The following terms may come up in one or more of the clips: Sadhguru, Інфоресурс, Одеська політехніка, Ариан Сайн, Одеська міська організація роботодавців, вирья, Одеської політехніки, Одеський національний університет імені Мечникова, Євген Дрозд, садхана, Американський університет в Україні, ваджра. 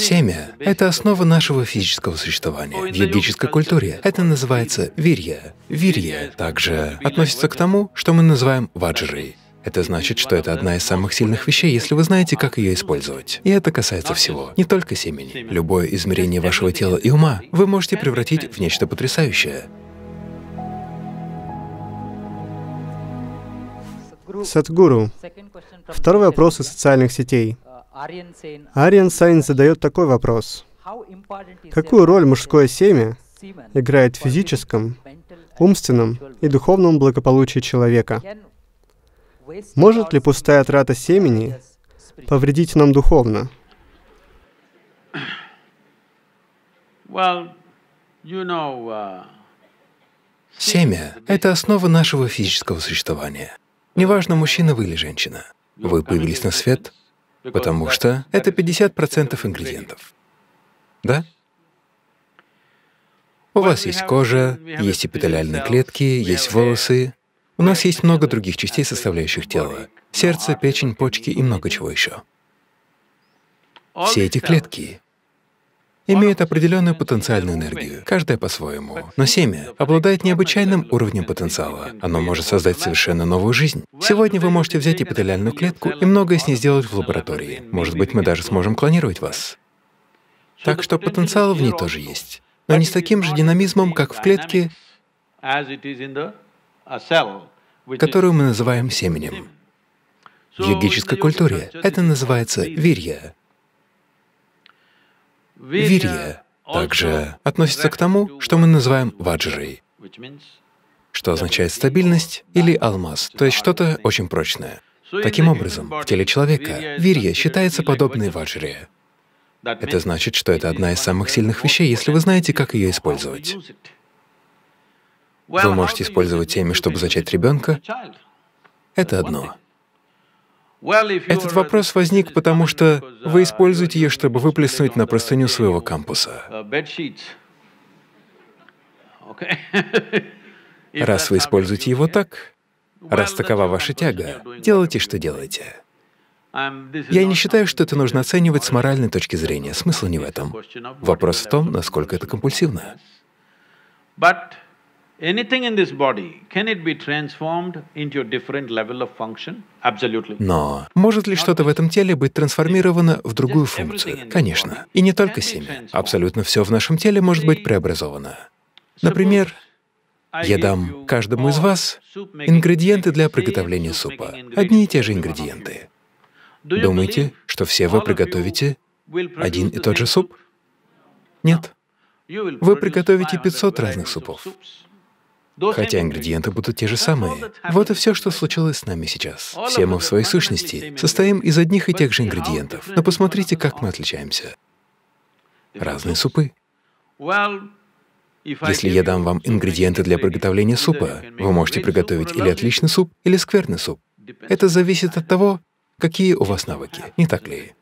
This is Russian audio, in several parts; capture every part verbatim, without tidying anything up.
Семя — это основа нашего физического существования. В ведической культуре это называется вирья. Вирья также относится к тому, что мы называем ваджрой. Это значит, что это одна из самых сильных вещей, если вы знаете, как ее использовать. И это касается всего, не только семени. Любое измерение вашего тела и ума вы можете превратить в нечто потрясающее. Садхгуру, второй вопрос из социальных сетей. Ариан Сайн задает такой вопрос. Какую роль мужское семя играет в физическом, умственном и духовном благополучии человека? Может ли пустая трата семени повредить нам духовно? Семя — это основа нашего физического существования. Неважно, мужчина вы или женщина, вы появились на свет, потому что это пятьдесят процентов ингредиентов. Да? У вас есть кожа, есть эпителиальные клетки, есть волосы. У нас есть много других частей, составляющих тело — сердце, печень, почки и много чего еще. Все эти клетки имеют определенную потенциальную энергию, каждая по-своему. Но семя обладает необычайным уровнем потенциала. Оно может создать совершенно новую жизнь. Сегодня вы можете взять эпителиальную клетку и многое с ней сделать в лаборатории. Может быть, мы даже сможем клонировать вас. Так что потенциал в ней тоже есть, но не с таким же динамизмом, как в клетке, которую мы называем семенем. В йогической культуре это называется вирья. Вирья также относится к тому, что мы называем ваджрой, что означает стабильность или алмаз, то есть что-то очень прочное. Таким образом, в теле человека вирья считается подобной ваджре. Это значит, что это одна из самых сильных вещей, если вы знаете, как ее использовать. Вы можете использовать семя, чтобы зачать ребенка. Это одно. Этот вопрос возник, потому что вы используете ее, чтобы выплеснуть на простыню своего кампуса. Раз вы используете его так, раз такова ваша тяга, делайте, что делаете. Я не считаю, что это нужно оценивать с моральной точки зрения, смысл не в этом. Вопрос в том, насколько это компульсивно. Но может ли что-то в этом теле быть трансформировано в другую функцию? Конечно. И не только семя. Абсолютно все в нашем теле может быть преобразовано. Например, я дам каждому из вас ингредиенты для приготовления супа. Одни и те же ингредиенты. Думаете, что все вы приготовите один и тот же суп? Нет. Вы приготовите пятьсот разных супов. Хотя ингредиенты будут те же самые. Вот и все, что случилось с нами сейчас. Все мы в своей сущности состоим из одних и тех же ингредиентов. Но посмотрите, как мы отличаемся. Разные супы. Если я дам вам ингредиенты для приготовления супа, вы можете приготовить или отличный суп, или скверный суп. Это зависит от того, какие у вас навыки, не так ли?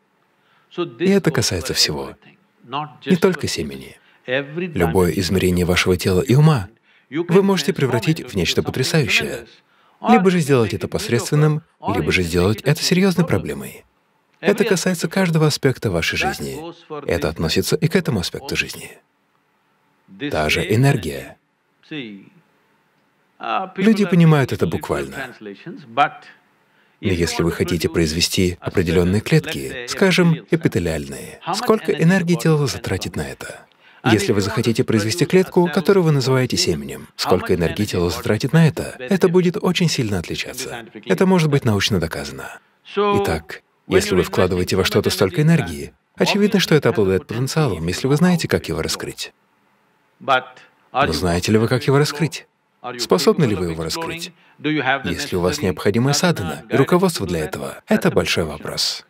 И это касается всего, не только семени. Любое измерение вашего тела и ума вы можете превратить в нечто потрясающее. Либо же сделать это посредственным, либо же сделать это серьезной проблемой. Это касается каждого аспекта вашей жизни. Это относится и к этому аспекту жизни. Та же энергия. Люди понимают это буквально. Но если вы хотите произвести определенные клетки, скажем, эпителиальные, сколько энергии тело затратит на это? Если вы захотите произвести клетку, которую вы называете семенем, сколько энергии тело затратит на это, это будет очень сильно отличаться. Это может быть научно доказано. Итак, если вы вкладываете во что-то столько энергии, очевидно, что это обладает потенциалом, если вы знаете, как его раскрыть. Но знаете ли вы, как его раскрыть? Способны ли вы его раскрыть? Если у вас необходимая садхана и руководство для этого, это большой вопрос.